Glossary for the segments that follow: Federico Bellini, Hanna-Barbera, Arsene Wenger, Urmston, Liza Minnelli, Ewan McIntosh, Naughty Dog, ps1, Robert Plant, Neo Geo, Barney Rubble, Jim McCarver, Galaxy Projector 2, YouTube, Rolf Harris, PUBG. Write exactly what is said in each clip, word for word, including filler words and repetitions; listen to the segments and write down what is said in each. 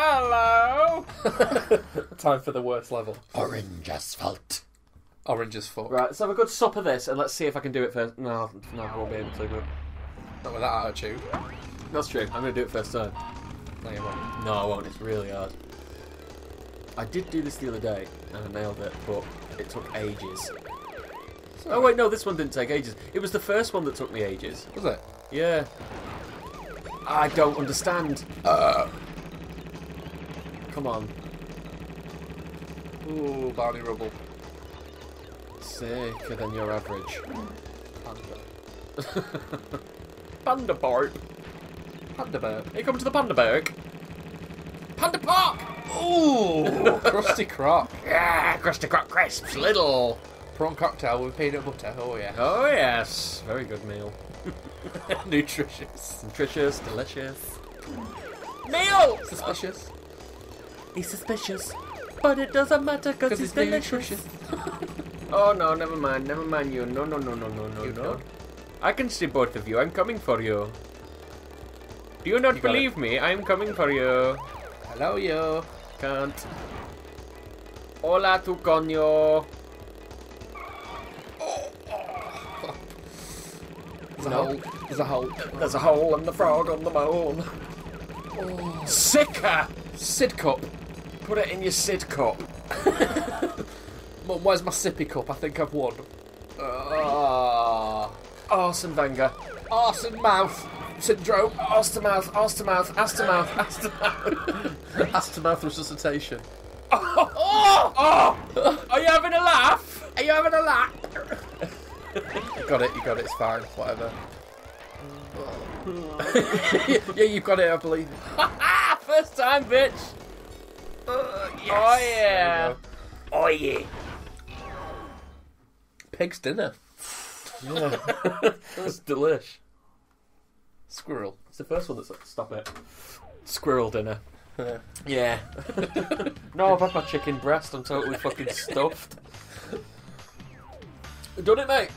Hello! Time for the worst level. Orange asphalt. Orange as fuck. Right, let's have a good sup of this and let's see if I can do it first. No, no, I won't be able to. Not with that attitude. That's true. I'm going to do it first time. No, you won't. No, I won't. It's really hard. I did do this the other day and I nailed it, but it took ages. Sorry. Oh wait, no, this one didn't take ages. It was the first one that took me ages. Was it? Yeah. I don't understand. Uh. Come on. Ooh, Barney Rubble. Sicker than your average. Panda. Panda Park. Pandaberg. Here comes the Pandaberg. Panda Park! Ooh! Krusty Croc. Yeah, Krusty Croc crisps, little. Prawn cocktail with peanut butter, oh yeah. Oh yes. Very good meal. Nutritious. Nutritious, delicious. Meal! Suspicious. He's suspicious. But it doesn't matter because it's delicious. Oh no, never mind, never mind you. No, no, no, no, no, no, no. I can see both of you. I'm coming for you. Do you not you believe me? I'm coming for you. Hello, you. Can't. Hola, tu coño. There's a no. hole. There's a hole. There's a hole and the frog on the bone. Oh. Sicker! Sid cup. Put it in your Sid cup. Mum, where's my sippy cup? I think I've won. Uh, Arsene Wenger. Arsene mouth syndrome. Arse to mouth, arse to mouth, arse to mouth, arse to mouth. Arse to mouth resuscitation. Oh, oh, oh. Are you having a laugh? Are you having a laugh? You got it, you got it, it's fine, whatever. Yeah, you've got it, I believe. First time, bitch! Uh, yes. Oh, yeah! Oh, yeah! Pig's dinner. Yeah. That's delish. Squirrel. It's the first one that's like, stop it. Squirrel dinner. Yeah. Yeah. No, I've had my chicken breast, I'm totally fucking stuffed. Done it, mate.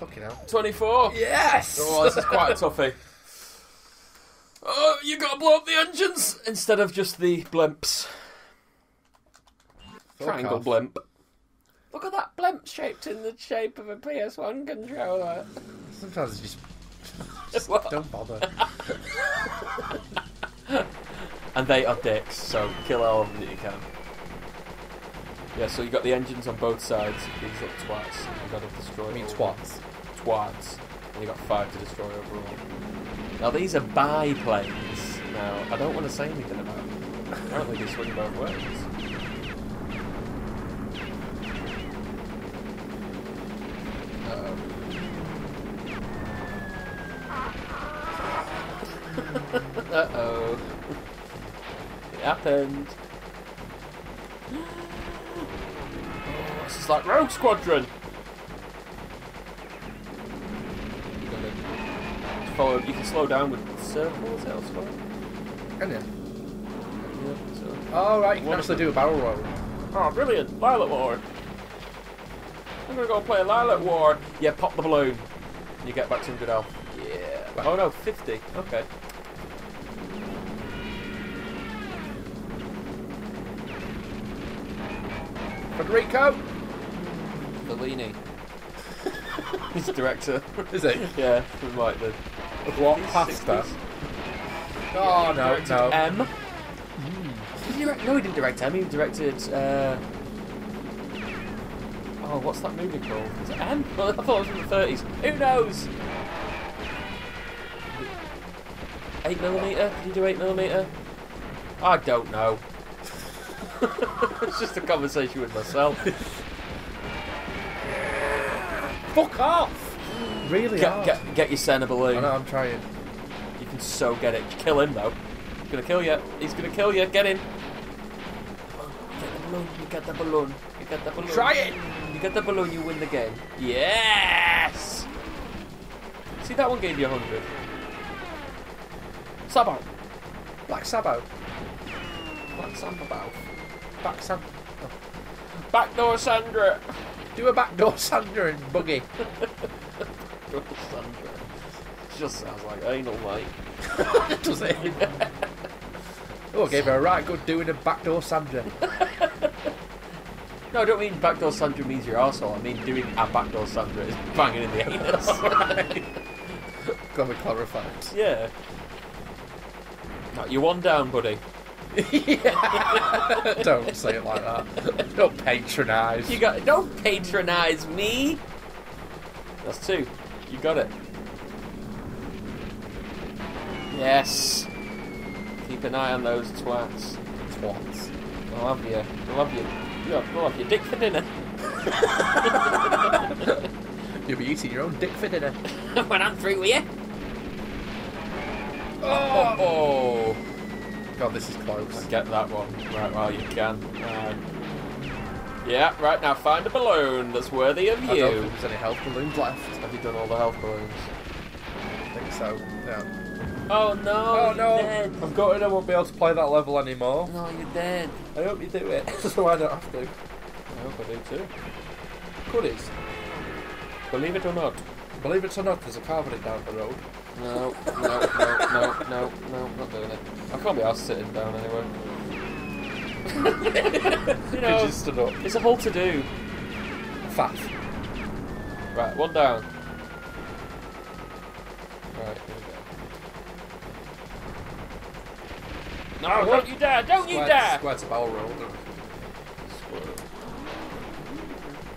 Fucking hell. twenty-four. Yes. Oh, this is quite a toughie. Oh, you gotta blow up the engines instead of just the blimps. Fuck Triangle off. Blimp. Look at that blimp shaped in the shape of a P S one controller. Sometimes it's just, just don't bother. And they are dicks, so kill all of them that you can. Yeah, so you got the engines on both sides. These up twats. I've got to destroy. I mean twats. Twats. And you got five to destroy overall. Now these are biplanes. Now I don't want to say anything about them. Apparently they swing both ways. Uh oh. Uh oh. It happened. This is like Rogue Squadron. You gotta follow. You can slow down with circles elsewhere. Can you? Yeah. So. Oh right, you can actually do a barrel roll. Oh brilliant, Lilac War. I'm gonna go play Lilac War. Yeah, pop the balloon. You get back some good health. Yeah. Wow. Oh no, fifty. Okay. Federico. Bellini. He's the director. Is he? Yeah, we might do. Of what? Pasta. Oh, no, no. M. Mm. Did he direct? No, he didn't direct M. He directed... Uh... Oh, what's that movie called? Is it M? I thought it was from the thirties. Who knows? eight millimeter? Did he do eight millimeter? I don't know. It's just a conversation with myself. Fuck off! Really get, hard. Get, get your Senna balloon. I know, I'm trying. You can so get it. Kill him, though. He's going to kill you. He's going to kill you. Get him. Get the balloon. You get the balloon. You get the balloon. Try it! You get the balloon, you win the game. Yes! See, that one gave you one hundred. Sabo. Black Sabo. Black Sabo. Back Sam. Oh. Backdoor Sandra. Do a backdoor Sandra and buggy. Backdoor Sandra. Just sounds like anal, mate. Does it? Oh, I gave her a right good doing a backdoor Sandra. No, I don't mean backdoor Sandra means your arsehole. I mean doing a backdoor Sandra is banging in the anus. Got to clarify. Yeah. No, you're one down, buddy. Yeah. Don't say it like that. Don't patronise. You got. Don't patronise me. That's two. You got it. Yes. Keep an eye on those twats. Twats. I love you. I love you. You'll have your dick for dinner. You'll be eating your own dick for dinner. When I'm through with you. Oh. Oh. God, this is close. I get that one. Right, well, you can. Um, yeah, right, now find a balloon that's worthy of you. I don't think there's any health balloons left. Have you done all the health balloons? I think so, yeah. Oh no! Oh no! Dead. I've got it. I won't be able to play that level anymore. No, you're dead. I hope you do it, so I don't have to. I hope I do too. Goodies. Believe it or not. Believe it or not, there's a carvery down the road. No, no, no, no, no, no, not doing it. I can't be arsed sitting down anyway. You know, you just stood up. It's a whole to do. Fat. Right, one down. Right. No, oh, don't you dare! Don't square, you dare! Square to barrel roll.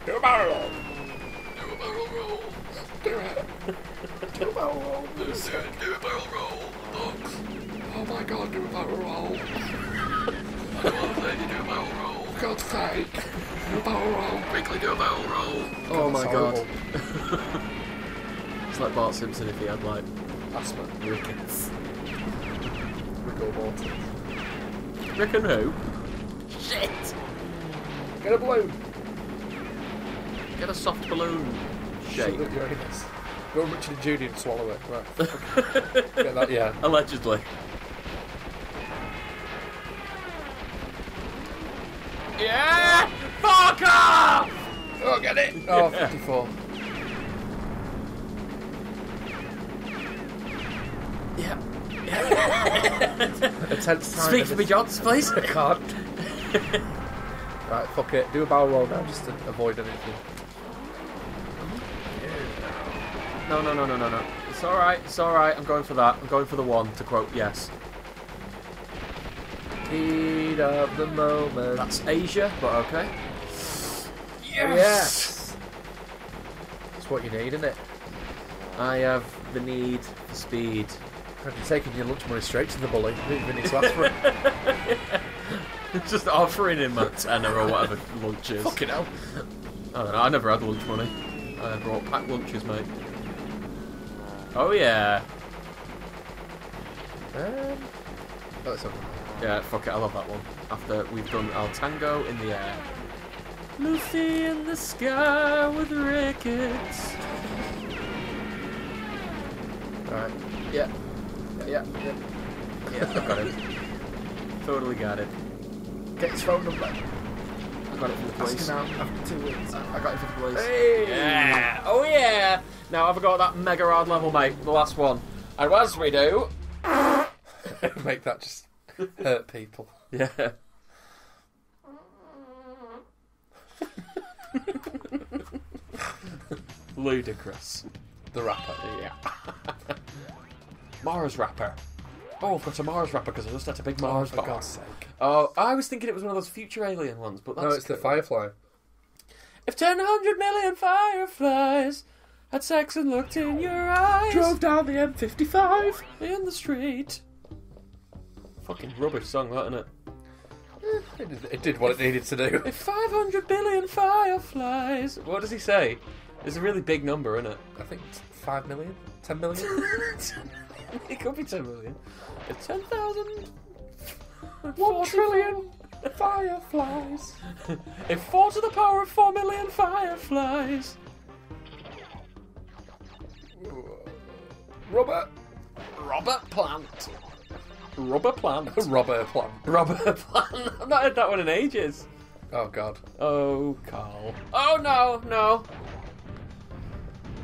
Do a barrel roll. Do a barrel roll. Do it. Do a barrel roll. Do it. Do a barrel roll. Looks. Oh my God! Do a barrel roll. I don't want to say you do a barrel roll. For God's sake! Do a barrel roll. Quickly do a barrel roll. Oh, oh my God! It's like Bart Simpson if he had like asthma. Rickets. Rico Morton. Rick and who? Shit! Get a balloon! Get a soft balloon shape. Go Richard and Judy and swallow it. Right. Get that, yeah. Allegedly. Yeah! Fuck off! Oh, get it! Oh, yeah. fifty-four. Yeah. Yeah. Time Speak for me, Johns, please. I can't. Right, fuck it. Do a barrel roll now, just to avoid anything. No, no, no, no, no, no. It's all right. It's all right. I'm going for that. I'm going for the one. To quote, yes. Heat up the moment. That's Asia, but okay. Yes. Yes. That's what you need, isn't it? I have the need for speed. You're taking your lunch money straight to the bully. You even need to ask for it. Yeah. Just offering him a tenner or whatever lunch is. Fucking hell. I don't know, I never had lunch money. I brought packed lunches, mate. Oh, yeah. Um, that's okay. Yeah, fuck it, I love that one. After we've done our tango in the air. Lucy in the sky with rickets. Alright, yeah. Yeah, yeah, yeah, I got it. Totally got it. Get his phone number. I got it from the police. Ask him out after two weeks. I got it from the police. Hey! Yeah! Oh yeah! Now have I got that mega hard level, mate? The last one. And as we do... Make that just hurt people. Yeah. Ludicrous. The rapper. Yeah. Mars wrapper. Oh, I've got a Mars wrapper because I just had a big Mars bar. Oh, for God's sake. Oh, I was thinking it was one of those future alien ones, but that's... No, it's cool. The Firefly. If ten hundred million fireflies had sex and looked in your eyes... Drove down the M fifty-five in the street. Fucking rubbish song, that, innit? It did, it did what if, it needed to do. If five hundred billion fireflies... What does he say? It's a really big number, isn't it? I think it's five million? ten million? It could be ten million. It's ten thousand. one trillion fireflies. If four to the power of four million fireflies. Robert. Robert Plant. Rubber Plant. Robert Plant. Robert Plant. I've not heard that one in ages. Oh, God. Oh, Carl. Oh, no, no.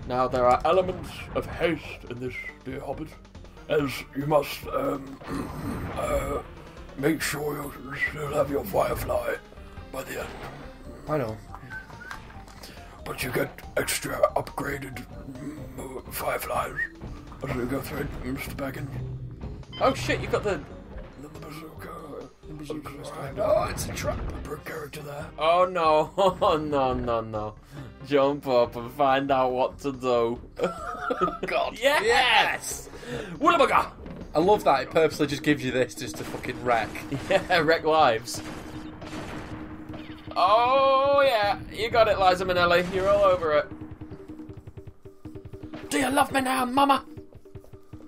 Now, there are elements of haste in this, dear Hobbit, as you must um, uh, Make sure you still have your Firefly by the end. I know. But you get extra upgraded Fireflies as you go through Mister Baggins. Oh shit, you got the... the bazooka. The bazooka. Right. Oh, it's a trap. A character there. Oh no, oh no, no, no. Jump up and find out what to do. God. Yes! Willabaga! I love that, it purposely just gives you this just to fucking wreck. Yeah, wreck lives. Oh yeah, you got it, Liza Minnelli. You're all over it. Do you love me now, mama?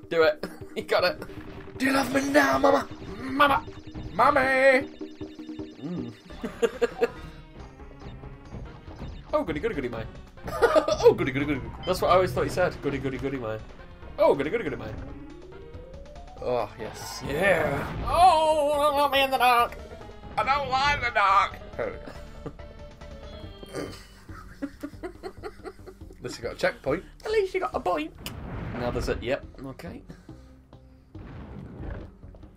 Do it. You got it. Do you love me now, mama? Mama! Mummy! Mm. Oh, goody, goody, goody, mine. Oh, goody, goody, goody. That's what I always thought he said. Goody, goody, goody, mine. Oh, goody, goody, goody, mine. Oh, yes. Yeah. Oh, I don't want me in the dark. I don't like the dark. At least you got a checkpoint. At least you got a point. Now there's a... Yep. Okay.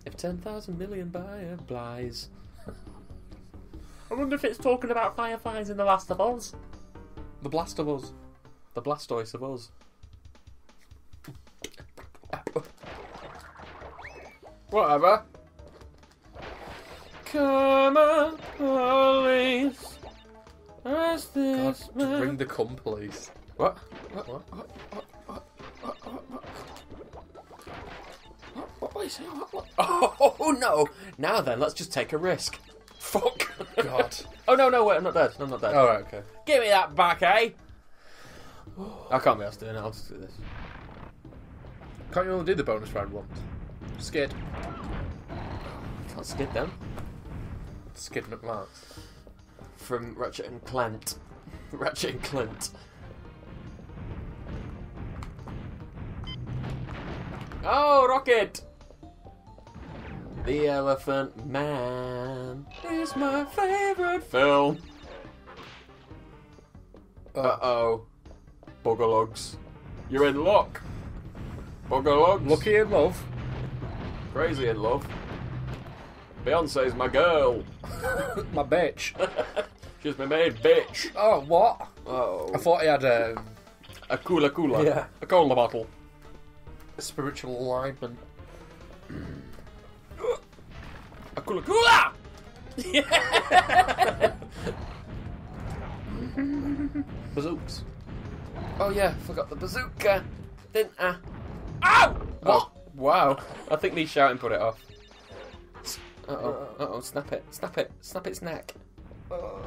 If ten thousand million fireflies. I wonder if it's talking about fireflies in The Last of Us. The Blast of Us. The Blastoise of Us. Whatever. Come on, police. Where's this God, man? Bring the cum, police. What? What? What? What? What? What? What? What? What? What? What? What? Oh no! Now then, let's just take a risk. Fuck. God. Oh no, no, wait, I'm not dead. No, I'm not dead. All right, okay. Give me that back, eh? I can't be asked doing it. I'll just do this. Can't you only do the bonus round once? Skid. Can't skid them. Skidding up marks. From Ratchet and Clank. Ratchet and Clank. Oh, Rocket! The Elephant Man is my favourite film. Uh-oh. Bugalogs. You're in luck. Bugalogs. Lucky in love. Crazy in love. Beyonce's my girl. My bitch. She's my maid bitch. Oh, what? Oh. I thought he had a... A cooler cooler. Yeah. A cola bottle. A spiritual alignment. A cooler cooler! Yeah! Bazooks. Oh yeah, forgot the bazooka. Didn't I? Ow! What? Oh, wow. I think me shouting put it off. Uh-oh, uh-oh, snap it, snap it, snap its neck. Oh.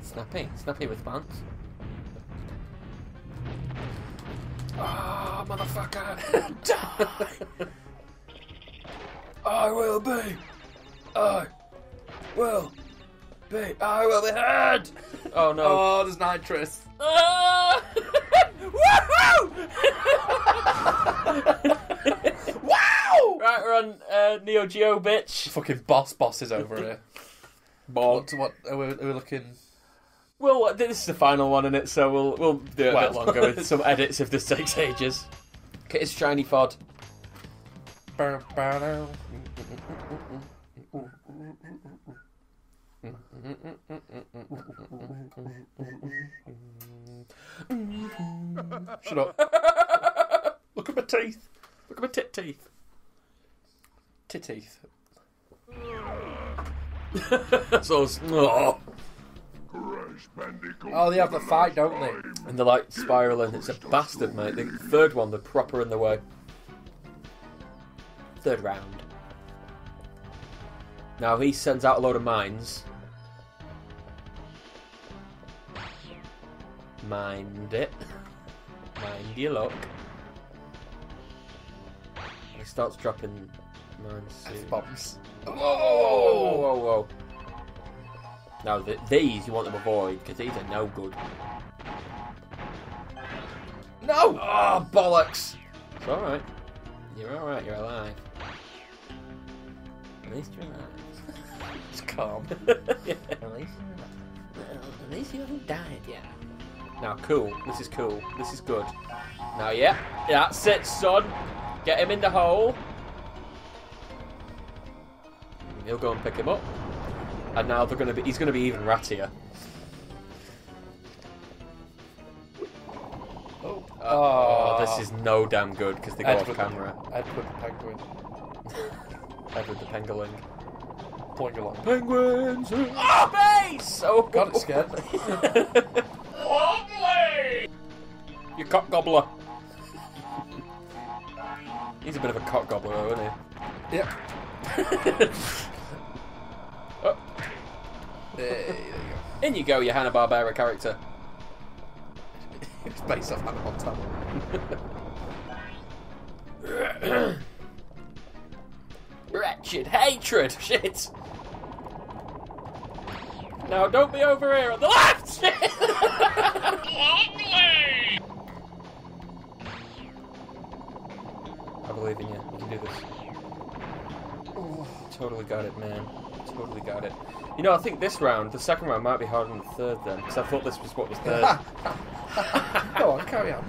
Snappy, snappy with pants. Ah, oh, motherfucker! Die! I will be! I will be! I will be heard! Oh no. Oh, there's nitrous. Oh! Woohoo! Right, we're on uh, Neo Geo, bitch. Fucking boss boss is over here. What, what are, we, are we looking? Well, this is the final one, in it, so we'll we'll do it well. a bit longer with some edits if this takes ages. Okay, it's shiny Fod. Shut up. Look at my teeth. Look at my tit teeth. Teeth. So, oh. oh, they have the fight, don't they? And they're like spiraling. It's a bastard, mate. The third one, they're proper in the way. Third round. Now he sends out a load of mines. Mind it. Mind your luck. He starts dropping. F-bombs. Whoa! Whoa! Whoa! Whoa! Now th these you want to avoid because these are no good. No! Oh bollocks! It's all right. You're all right. You're alive. At least you're alive. It's calm. Yeah. At least you're alive. At least you haven't died yet. Now cool. This is cool. This is good. Now yeah, that's it, son. Get him in the hole. and he'll go and pick him up. And now they're going to be—he's going to be even rattier. Oh, uh, oh this is no damn good because they go Edward off camera. The, Edward the Penguin. Edward the Penguin. Penguin. Penguins. Oh, base! Oh, God, it scared me. Lovely. You cock gobbler. He's a bit of a cock gobbler, though, isn't he? Yep. Oh. There, there you go. In you go, your Hanna-Barbera character. It's based off Hannah Montana. Wretched hatred! Shit! Now don't be over here on the left! Lovely! I believe in you. You can do this. Oh, totally got it, man. Totally got it. You know, I think this round, the second round, might be harder than the third then, because I thought this was what was third. Go on, carry on.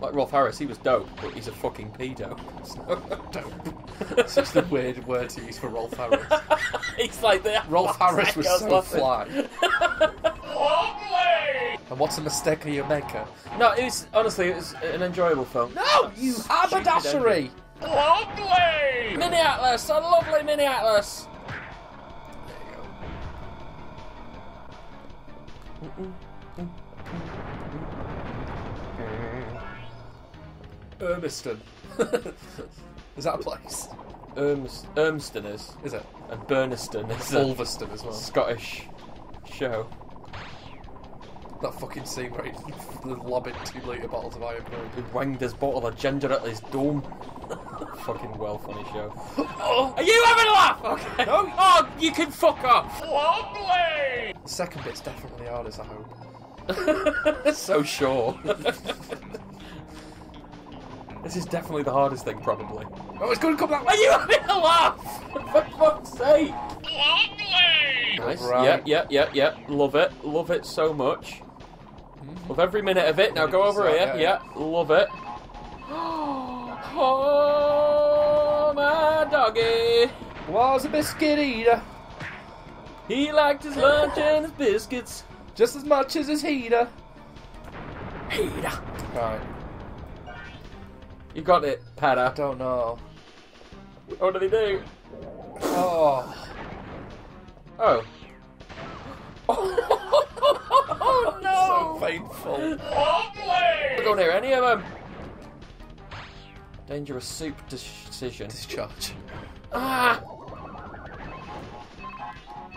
Like Rolf Harris, he was dope, but he's a fucking pedo. It's not dope. It's just a weird word to use for Rolf Harris. He's like the Rolf Harris was so laughing. Fly. And what's a mistake you maker? No, it was honestly it was an enjoyable film. No, you haberdashery! Lovely! Mini Atlas, a lovely mini Atlas. There you go. Urmiston. Is that a place? Urms Urmston is. Is it? And Burniston is. Ulverston as well. Scottish show. That fucking scene where he lobbed two litre bottles of Iron Brew. He wanged his bottle of ginger at his dome. Fucking well funny show. Oh. Are you having a laugh? Okay. No. Oh, you can fuck off. Lovely! The second bit's definitely hardest, I hope. So sure. This is definitely the hardest thing, probably. Oh, it's going to come back. Are you having a laugh? For fuck's sake. Lovely! Nice. Right. Yep, yep, yep, yep. Love it. Love it so much. Love every minute of it. Now go over here. Yeah, yeah. yeah. Love it. Oh, my doggy was a biscuit eater. He liked his lunch and his biscuits just as much as his heater. Heater. Right. You got it, Padda. I don't know. What did he do? Oh. Oh. Oh no! So painful. Lovely! We don't hear any of them. Dangerous soup decision. Discharge. Ah!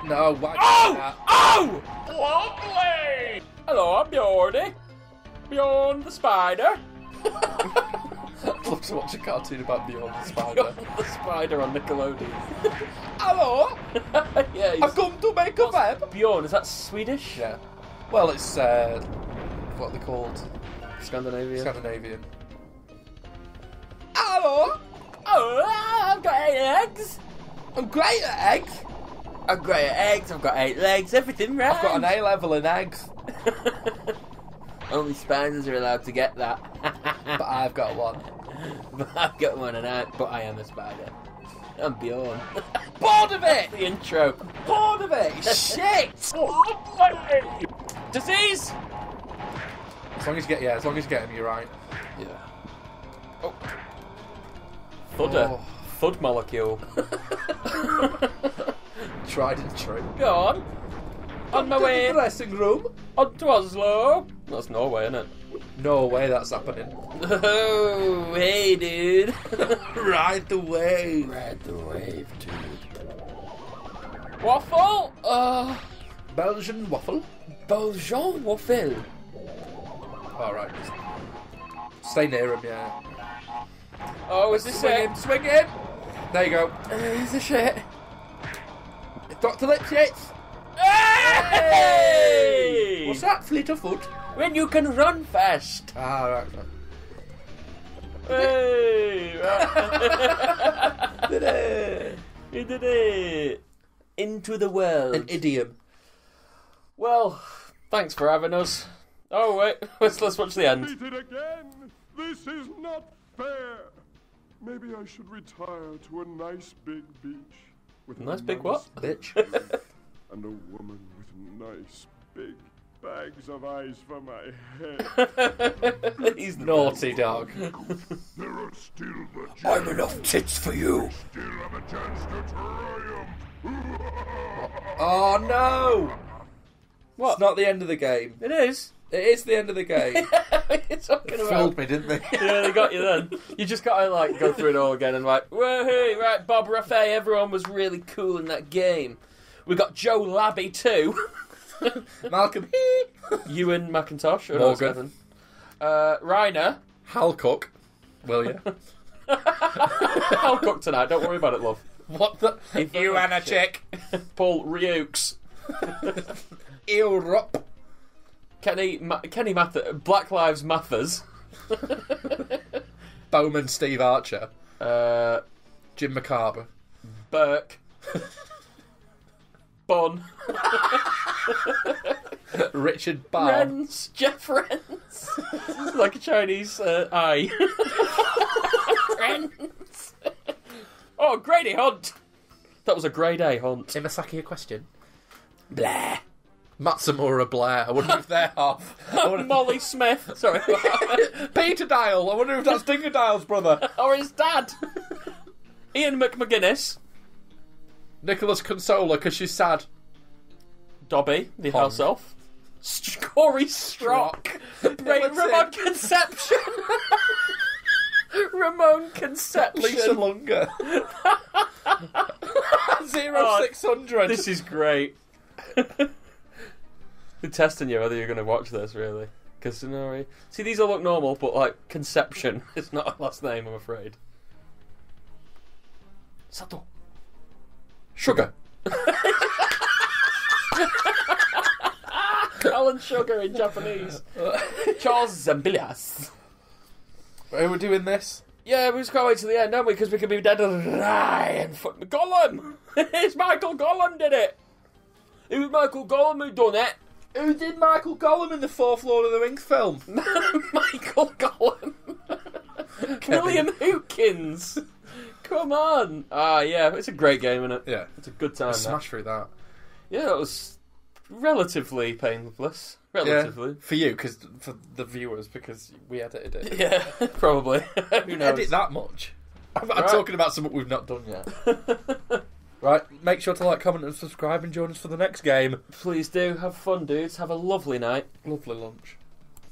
No, why? Oh! That? Oh! Lovely! Hello, I'm Bjorny. Bjorn the Spider. I'd love to watch a cartoon about Beyond the Spider. Beyond the Spider on Nickelodeon. Hello! Yeah, I've come to make a web! Bjorn, is that Swedish? Yeah. Well, it's, uh, what are they called? Scandinavian. Scandinavian. Hello! Oh, I've got eight legs! I'm great at eggs! I'm great at eggs, I've got eight legs, everything right! I've got an A-level in eggs. Only spiders are allowed to get that. But I've got one. But I've got one, and I. But I am a spider. I'm Bjorn. Bored of it. That's the intro. Bored of it. Shit. Disease. As long as you get, yeah. As long as you get him, you're right. Yeah. Oh. Thudder. Oh. Thud molecule. Tried and true. Go on. On my way to the dressing room. On to Oslo. That's Norway, isn't it? No way that's happening. Oh, hey, dude. Ride the wave. Ride the wave, dude. Waffle? Uh, Belgian waffle? Belgian waffle. Alright. Stay near him, yeah. Oh, is this swing it? Him, swing him! There you go. Uh, is this shit? Doctor Lipschitz! Hey! What's that, Fleet-of-Foot? When you can run fast. Ah, right. Hey! Right. Did it. You did it. Into the world. An idiom. Well, thanks for having us. Oh, wait. Let's, let's watch the end. This is not fair. Maybe I should retire to a nice big beach with nice a big nice what? Bitch. And a woman with nice big bags of eyes for my head. He's Naughty Dog. There are still the I'm enough tits for you. Still have a chance to triumph. Oh no! What? It's not the end of the game. It is. It is the end of the game. You're talking about. Fooled me, didn't they? Yeah, they got you then. You just got to like go through it all again and like, woohoo! Right, Bob Raffay, everyone was really cool in that game. We got Joe Labby too. Malcolm Hee. Ewan McIntosh. Morgan. Uh, Reiner. Hal Cook. Will you? Hal Cook tonight. Don't worry about it, love. What the? If you and a chick. Paul Reukes. Europe. Kenny Ma Kenny Mathers. Black Lives Mathers. Bowman Steve Archer. Uh, Jim McCarver. Burke. Bon. Richard Barr. Renz. Jeff Renz. Like a Chinese uh, eye. Renz. Oh, Grady Hunt. That was a grade A hunt. Imasaki, a question? Blair. Matsumura Blair. I wonder if they're half. Molly if... Smith. Sorry. Peter Dial. I wonder if that's Dinger Dial's brother. Or his dad. Ian McMcGuinness. Nicholas Consola, because she's sad. Dobby, the Pong. House elf. St Corey Strock. Ramon Conception. Ramon Conception. Lisa Lunga. zero six hundred. This is great. They're testing you whether you're going to watch this, really. Casanori. See, these all look normal, but, like, Conception is not a last name, I'm afraid. Sato. Sugar. Alan Sugar in Japanese. Charles Zambilias. Are we doing this? Yeah, we just can't wait till the end, don't we? Because we could be dead and fuck Gollum. It's Michael Gollum did it. It was Michael Gollum who done it. Who did Michael Gollum in the fourth Lord of the Rings film? Michael Gollum. William Hawkins. Come on! Ah, yeah, it's a great game, isn't it? Yeah. It's a good time. I smashed through that. Yeah, it was relatively painless. Relatively. Yeah, for you, because for the viewers, because we edited it. Yeah, probably. Who knows? Edit that much. I'm, right. I'm talking about something we've not done yet. Right, make sure to like, comment and subscribe and join us for the next game. Please do. Have fun, dudes. Have a lovely night. Lovely lunch.